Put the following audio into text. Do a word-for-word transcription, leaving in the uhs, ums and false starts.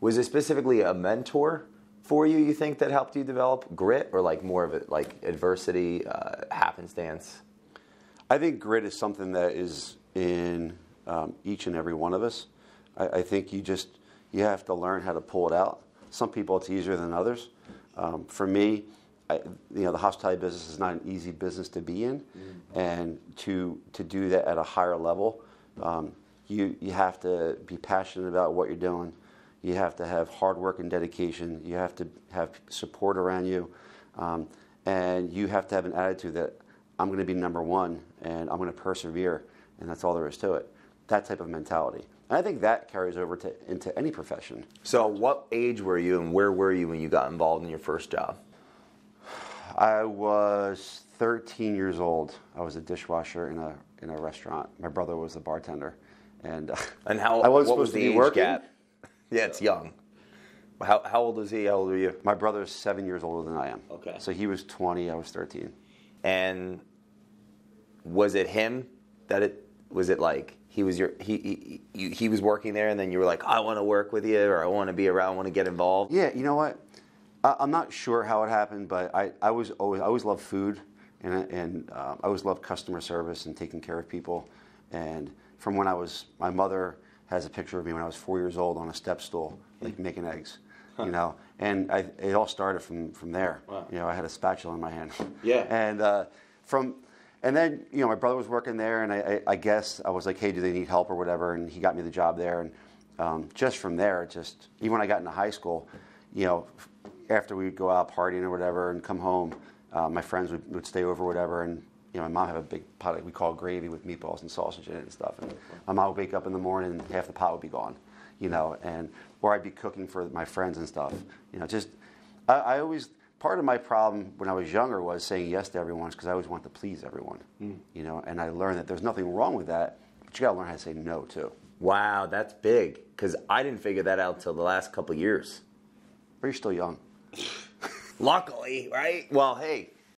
Was it specifically a mentor for you, you think, that helped you develop grit, or like more of it, like adversity, uh, happenstance? I think grit is something that is in um, each and every one of us. I, I think you just, you have to learn how to pull it out. Some people it's easier than others. Um, for me, I, you know, the hospitality business is not an easy business to be in, mm-hmm. and to to do that at a higher level, um, you you have to be passionate about what you're doing. You have to have hard work and dedication. You have to have support around you, um, and you have to have an attitude that I'm going to be number one, and I'm going to persevere, and that's all there is to it. That type of mentality. And I think that carries over to, into any profession. So what age were you and where were you when you got involved in your first job? I was thirteen years old. I was a dishwasher in a in a restaurant. My brother was the bartender. And, uh, and how, I wasn't supposed was to be working. Gap? Yeah, it's young. How, how old is he? How old are you? My brother is seven years older than I am. Okay. So he was twenty. I was thirteen. And was it him that it, was it like, He was your he, he he was working there, and then you were like, I want to work with you, or I want to be around, I want to get involved. Yeah, you know what? I, I'm not sure how it happened, but I, I was always I always loved food, and and uh, I always loved customer service and taking care of people. And from when I was, my mother has a picture of me when I was four years old on a step stool, like making eggs, huh. you know. And I, it all started from from there. Wow. You know, I had a spatula in my hand. Yeah. And uh, from. And then, you know, my brother was working there, and I, I, I guess I was like, hey, do they need help or whatever? And he got me the job there. And um, just from there, just even when I got into high school, you know, after we'd go out partying or whatever and come home, uh, my friends would, would stay over or whatever. And, you know, my mom had a big pot of, we call gravy with meatballs and sausage in it and stuff. And my mom would wake up in the morning and half the pot would be gone, you know, and or I'd be cooking for my friends and stuff. You know, just, I, I always... Part of my problem when I was younger was saying yes to everyone because I always want to please everyone, mm. you know, and I learned that there's nothing wrong with that, but you got to learn how to say no, too. Wow, that's big, because I didn't figure that out until the last couple of years. But you're still young. Luckily, right? Well, hey,